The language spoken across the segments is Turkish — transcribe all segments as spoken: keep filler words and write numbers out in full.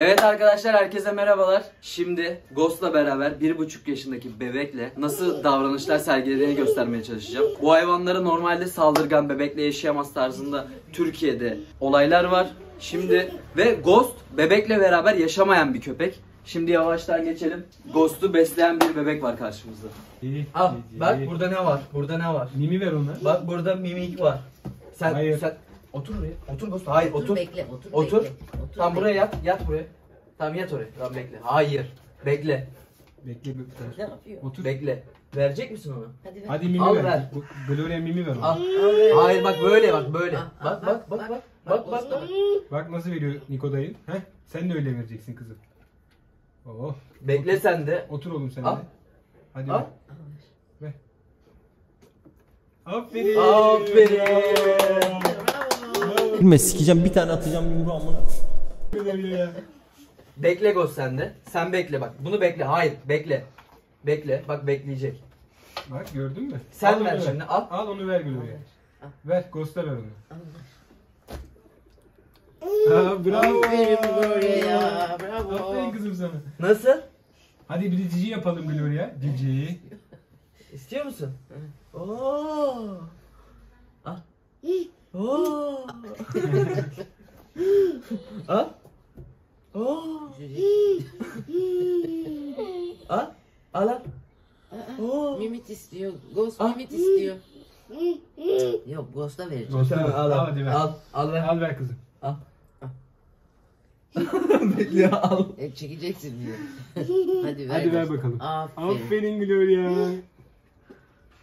Evet arkadaşlar, herkese merhabalar. Şimdi Ghost'la beraber bir buçuk yaşındaki bebekle nasıl davranışlar sergilediğini göstermeye çalışacağım. Bu hayvanlara normalde saldırgan, bebekle yaşayamaz tarzında Türkiye'de olaylar var. Şimdi ve Ghost bebekle beraber yaşamayan bir köpek. Şimdi yavaştan geçelim. Ghost'u besleyen bir bebek var karşımızda. Al bak, burada ne var? Burada ne var? Mimi ver ona. Bak burada mimik var. Sen Hayır. sen otur buraya. Otur Ghost. Hayır, otur. Otur. Bekle, otur. Otur. Bekle, otur. Tam buraya yat. Yat buraya. Tamam, yat oraya. Tamam, bekle. Hayır. Bekle. Bekle Göktaş. Ne yapıyor? Otur. Bekle. Verecek misin ona? Hadi ver. Hadi mimi al, ver. ver. Gloria'ya mimi ver ona. Al. Hayır bak böyle, bak böyle. Ah, bak, ah, bak, bak, bak, bak, bak, bak, bak. Bak nasıl veriyor Niko dayı. Heh. Sen de öyle vereceksin kızım. Oh. Bekle otur. Sen de. Otur oğlum sen al. de. Hadi al. Ver. Aferin. Aferin. Aferin. Bilme sikeceğim, bir tane atacağım yumruğu amına. Bekle Ghost sen de. Sen bekle bak. Bunu bekle. Hayır. Bekle. Bekle. Bak bekleyecek. Bak gördün mü? Sen al, ver şimdi. Ver. Al. Al onu, ver Gülhurya. Ver. Ghost'a ver onu. Aa, bravo. Gülhurya. Bravo. Aferin kızım sana. Nasıl? Hadi bir cici yapalım Gülhurya. Cici. İstiyor musun? Ooo. Al. Ooo. Al. Ooo. Al. Al al. Ooo. Mimit istiyor. Ghost mimit istiyor. Yok, Ghost'a vereceğim. Ghost'a ver. Al al. Al, al, al, ver. Al ver kızım. Al. Al. Bekle al. E, çekeceksin diyor. Hadi ver. Hadi ver bakalım. Aferin. Aferin Gloria.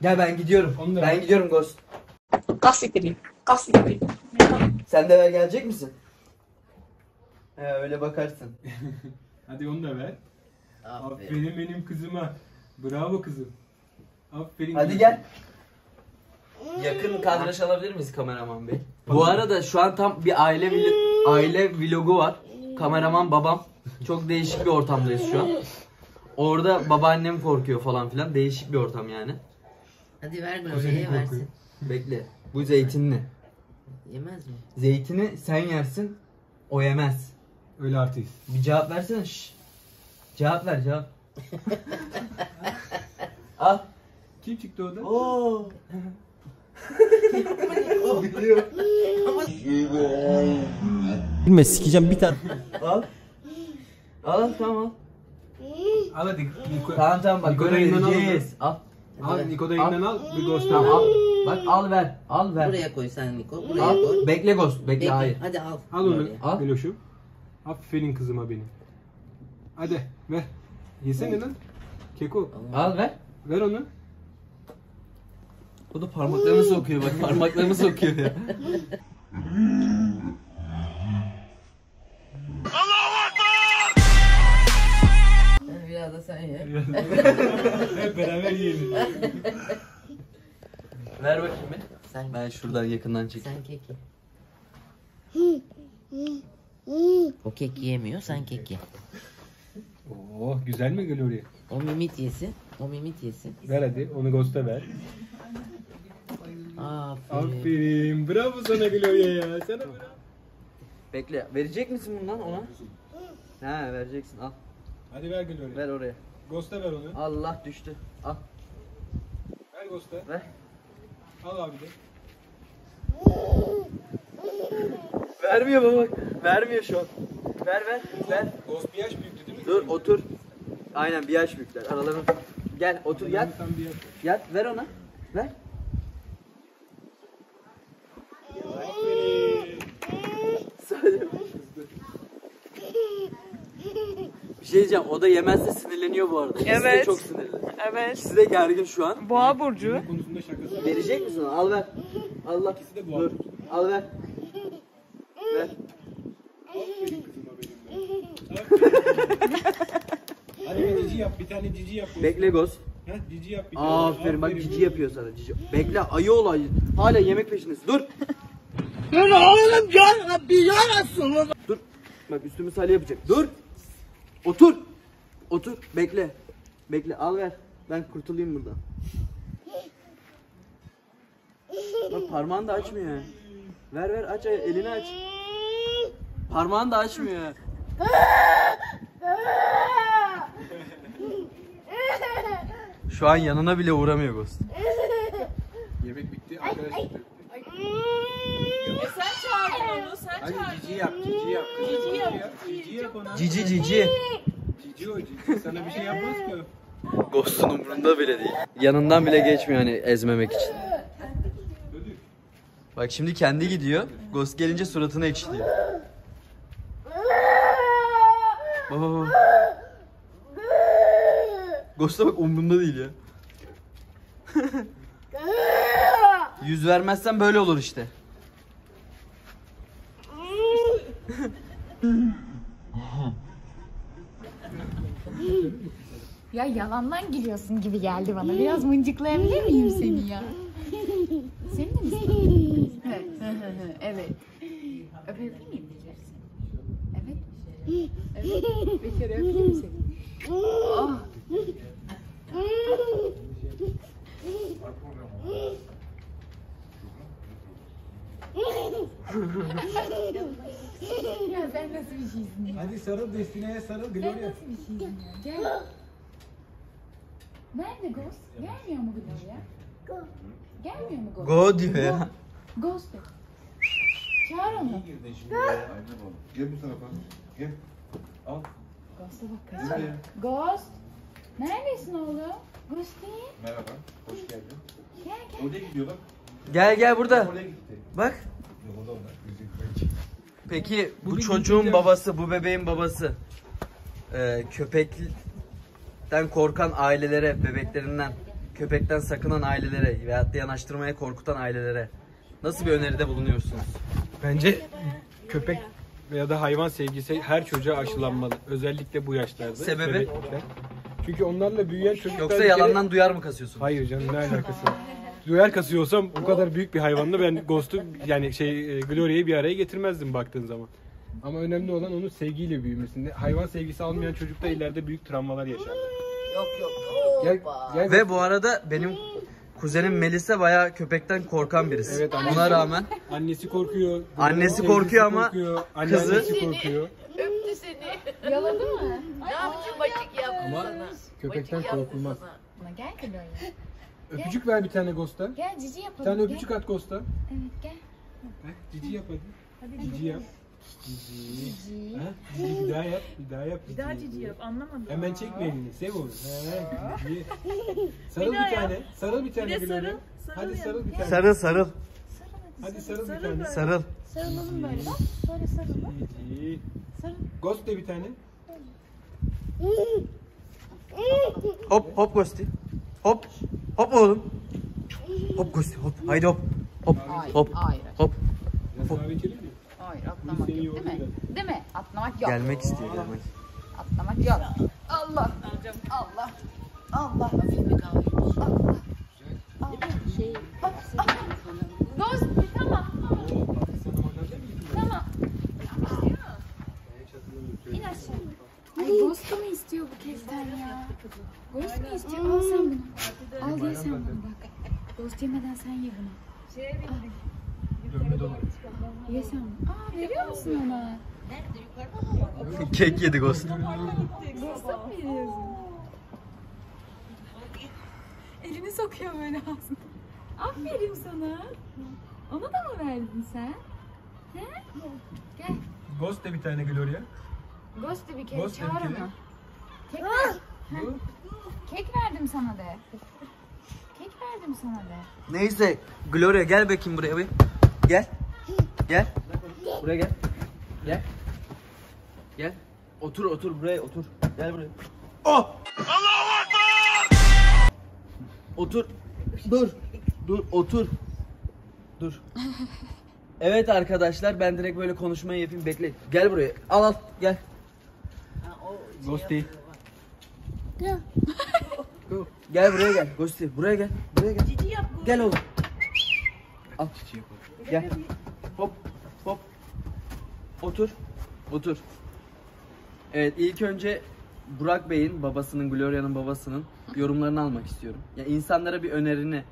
Gel ben gidiyorum. Ben ver. gidiyorum Ghost. Kastikleri. Kastikleri. Sen de ver, gelecek misin? He öyle bakarsın. Hadi onu da ver. Aferin. Aferin benim kızıma. Bravo kızım. Aferin. Hadi kızım. Gel. Yakın kadraj alabilir miyiz kameraman bey? Bu arada şu an tam bir aile aile vlogu var. Kameraman babam. Çok değişik bir ortamdayız şu an. Orada babaannem korkuyor falan filan. Değişik bir ortam yani. Hadi ver oraya versin. Bekle. Bu zeytinli. Yemez mi? Zeytini sen yersin. O yemez. Öyle artık. Bir cevap versene. Şş. Cevap ver, cevap. Al. Kim çıktı orada? Oo. Biliyor. Bilme sikeceğim bir tane. Al. Al tamam. Al hadi. Tamam tamam bak. Göreceğiz. Al. Al Niko dayından al. Bir Ghost'tan al. Bak al ver. Al ver. Buraya koy sen Niko. Buraya al. koy. Bekle Ghost. Bekle, Bekle. hayır. Hadi al. Al onu. Al. Beloşum. Aferin kızıma benim. Hadi ver. Yesene lan. Keko. Al ver. Ver onu. O da parmaklarını sokuyor bak. Parmaklarını sokuyor ya. Biraz da sen ye. Hep beraber yiyelim. Ver bakayım ben. Sen ben şuradan yakından çekeyim. Sen keki. O keki yemiyor, sen keki. Oo, güzel mi Gloria? O mimit yesin, o mimit yesin. Ver hadi, onu Ghost'a ver. Aferin. Aferin, bravo sana Gloria ya. Sana bravo. Bekle, verecek misin bundan ona? He, vereceksin, al. Hadi ver Gloria. Ver oraya. Ghost'a ver onu. Allah düştü, al. Ver Ghost'a. Ver. Al abi de. Vermiyor baba. Vermiyor şu an. Ver ver. Ver. Ghost bir yaş büyüktü değil mi? Dur otur. Aynen bir yaş büyükler. Aralarını. Gel otur yat. Yat. Yat ver ona. Ver. Sadece. Bir şey diyeceğim. O da yemezse sinirleniyor bu arada. Evet. Size çok sinirli. Evet. Size gergin şu an. Boğa burcu. Verecek misin ona? Al ver. Allah. İkisi de boğa burcu. Al ver. Ver. Hadi cici yap, bir tane cici yap. Bekle Ghost. Ha, cici yap bir tane. Aferin, Aferin bak cici yapıyor sana cici. Bekle ayı olay. Hala yemek peşindesin. Dur. Dur oğlum gel. Bir yarasın. Dur. Bak üstümü salya yapacak. Dur. Otur. Otur. Bekle. Bekle al ver. Ben kurtulayım buradan. Bak parmağını da açmıyor. Ver ver aç elini aç. Parmağını da açmıyor. Şu an yanına bile uğramıyor Ghost. Yemek bitti arkadaşlar. E sen çağırdın onu, sen çağırdın. Hadi cici yap, cici yap. Cici yap, cici yap ona. Cici, cici. Cici o cici, sana bir şey yapmaz ki o. Ghost'un umurunda bile değil. Yanından bile geçmiyor hani ezmemek için. Bak şimdi kendi gidiyor, Ghost gelince suratını ekşiliyor. Baba baba. Ghost'a bak, umurunda değil ya. Yüz vermezsen böyle olur işte. Ya yalandan giriyorsun gibi geldi bana. Biraz mıncıklayabilir miyim seni ya? Sen de misin? Evet. Evet. Öpebilir miyim diyeceksin? Evet. Evet. Bir kere öpebilir misin? Oh. Ya sen nasıl bir şeysin ya? Hadi sarıl Destine'ye, sarıl Gloria. Sen nasıl bir şeysin ya? Gel. Nerede Ghost? Gelmiyor mu Gloria? Go. Gelmiyor mu Ghost? Go diyor ya. Ghost. Çağır onu. Gel bu tarafa. Gel. Al. Ghost'a bak. Kaçın. Ghost. Neredesin oğlum? Ghost'in. Merhaba. Hoş geldin. Gel gel. Oraya gidiyor bak. Gel gel burada. Bak. Peki bu çocuğun babası, bu bebeğin babası ee, köpekten korkan ailelere, bebeklerinden, köpekten sakınan ailelere veyahut da yanaştırmaya korkutan ailelere nasıl bir öneride bulunuyorsunuz? Bence köpek veya da hayvan sevgisi her çocuğa aşılanmalı. Özellikle bu yaşlarda. Sebebi? Sebeplikler. Çünkü onlarla büyüyen çocuklar... Yoksa yalandan kere... duyar mı kasıyorsun? Hayır canım, ne alakası var? Duyar kasıyorsam bu kadar büyük bir hayvanla ben Ghost'u yani şey Gloria'yı bir araya getirmezdim baktığın zaman. Ama önemli olan onun sevgiyle büyümesinde. Hayvan sevgisi almayan çocukta ileride büyük travmalar yaşar. Yok yok. Gel, gel. Ve bu arada benim kuzenim Melisa bayağı köpekten korkan birisi. Evet, annesi, ona rağmen annesi korkuyor. Annesi korkuyor ama korkuyor, kızı korkuyor. Öptü seni. Yaladı mı? Ne yaptı bacık yaptı ama sana. Köpekten bacık korkulmaz. Buna gel Gloria. Öpücük gel. Ver bir tane Ghost'a. Gel cici yapalım. Bir tane öpücük gel. At Ghost'a. Evet gel. Heh, cici yap hadi. Hadi cici, cici yap. Cici. Cici. Ha, cici bir daha yap. Bir daha yap. Bir daha cici yap. Anlamadım. Hemen çekme elini. Sev onu. Cici. Sarıl bir, bir tane. Sarıl bir tane Gloria. Sarıl. Sarıl hadi sarıl yani. Bir tane. Sarıl sarıl. Hadi sarıl, sarıl bir tane. Böyle. Sarıl. Sarılalım böyle bak. Böyle sarıl bak. Cici. Sarıl. Ghost de bir tane. Hop hop Ghost'i. Hop. Hop oğlum. Hop Ghost, hop. Haydi hop. Hop. Hayır, hop. Hayır. Hop. Hop. Hayır, atlamak yok, değil mi? Değil mi? Atlamak yok. Gelmek istiyor, gelmek. Atlamak yok. Allah. Allah. Allah. Allah. Allah. Şey. Ghost, tamam. Tamam. İn aşağı. Ay Ghost mu istiyor bu kezden ya? Ghost mu istiyor? Al sen bunu. Al gel sen bunu bak. Ghost yemeden sen ye bunu. Şeye bindik. Ye sen bunu. Aa veriyor musun ona? Kek yedi Ghost. Ghost'a mı yediyorsun? Elini sokuyor böyle ağzına. Aferin sana. Ona da mı verdin sen? He? Gel. Ghost de bir tane Gloria. Ghost de bir kere çağır onu. Kek ver. Kek verdim sana de. Kek verdim sana de. Neyse Gloria gel bakayım buraya bir. Gel. Gel. Buraya gel. Gel. Gel. Otur otur buraya otur. Gel buraya. Oh! Allahu Ekber! Otur. Dur. Dur otur. Dur. Evet arkadaşlar ben direkt böyle konuşmayı yapayım bekle. Gel buraya. Al al gel. Ghosty. Gel. Gel buraya gel. Ghosty buraya gel. Buraya gel. Cici yap. Gel oğlum. Al cici yap. Gel. Hop hop. Otur. Otur. Evet ilk önce Burak Bey'in babasının, Gloria'nın babasının yorumlarını almak istiyorum. Ya yani insanlara bir önerini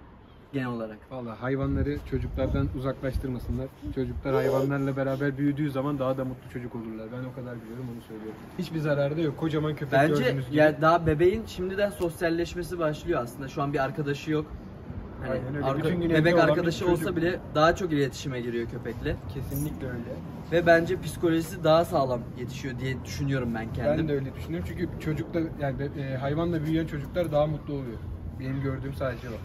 genel olarak? Vallahi hayvanları çocuklardan uzaklaştırmasınlar. Çocuklar hayvanlarla beraber büyüdüğü zaman daha da mutlu çocuk olurlar. Ben o kadar biliyorum, onu söylüyorum. Hiçbir zararı da yok. Kocaman köpek bence gördüğünüz gibi. Ya daha bebeğin şimdiden sosyalleşmesi başlıyor aslında. Şu an bir arkadaşı yok. Hani arka, bebek arkadaşı olsa bile daha çok iletişime giriyor köpekle. Kesinlikle öyle. Ve bence psikolojisi daha sağlam yetişiyor diye düşünüyorum ben kendim. Ben de öyle düşünüyorum çünkü çocukla, yani e, hayvanla büyüyen çocuklar daha mutlu oluyor. Benim gördüğüm sadece bak.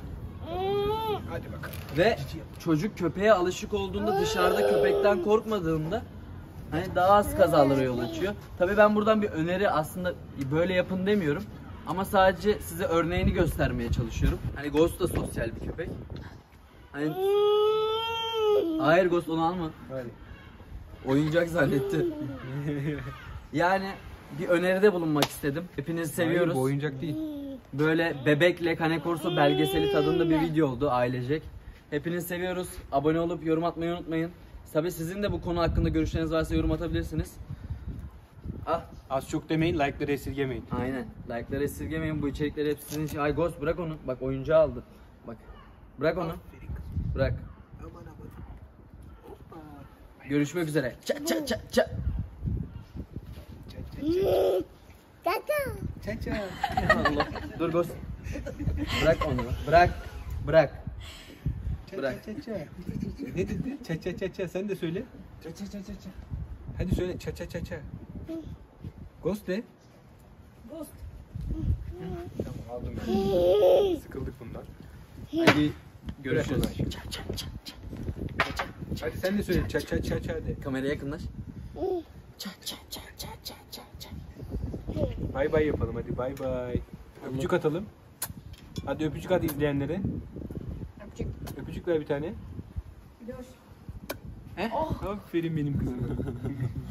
Hadi bakalım. Ve çocuk köpeğe alışık olduğunda, dışarıda köpekten korkmadığında hani daha az kazalara yol açıyor. Tabii ben buradan bir öneri, aslında böyle yapın demiyorum. Ama sadece size örneğini göstermeye çalışıyorum. Hani Ghost da sosyal bir köpek. Hani... Hayır Ghost, onu alma. Hayır. Oyuncak zannetti. Yani bir öneride bulunmak istedim. Hepinizi seviyoruz. Hayır, bu oyuncak değil. Böyle bebekle cane corso belgeseli tadında bir video oldu ailecek. Hepinizi seviyoruz. Abone olup yorum atmayı unutmayın. Tabii sizin de bu konu hakkında görüşleriniz varsa yorum atabilirsiniz. Ah. Az çok demeyin, like'ları esirgemeyin. Aynen, like'ları esirgemeyin, bu içerikler hep sizin için. Ay Ghost, bırak onu, bak oyuncağı aldı. Bak, bırak onu, bırak. Görüşmek üzere. Çat çat çat çat. Çat çat çat. Allah. Dur Ghost. Bırak onu, bırak, bırak. Bırak. Çat çat çat. Ne dedin? Çat çat çat çat, sen de söyle. Çat çat çat çat. Hadi söyle, çat çat çat çat. Ghost ne? Ghost. Tamam, aldım ben. Sıkıldık bundan. Hadi görüşürüz. Çat çat çat çat. Hadi sen de söyle. Çat çat çat çat de. Kameraya yakınlaş. Çat çat çat çat çat çat çat. Bay bay yapalım hadi, bay bay. Öpücük atalım. Hadi öpücük at izleyenlere. Öpücük. Öpücük ver bir tane. Biliyor. He? Oh. Aferin benim kızım.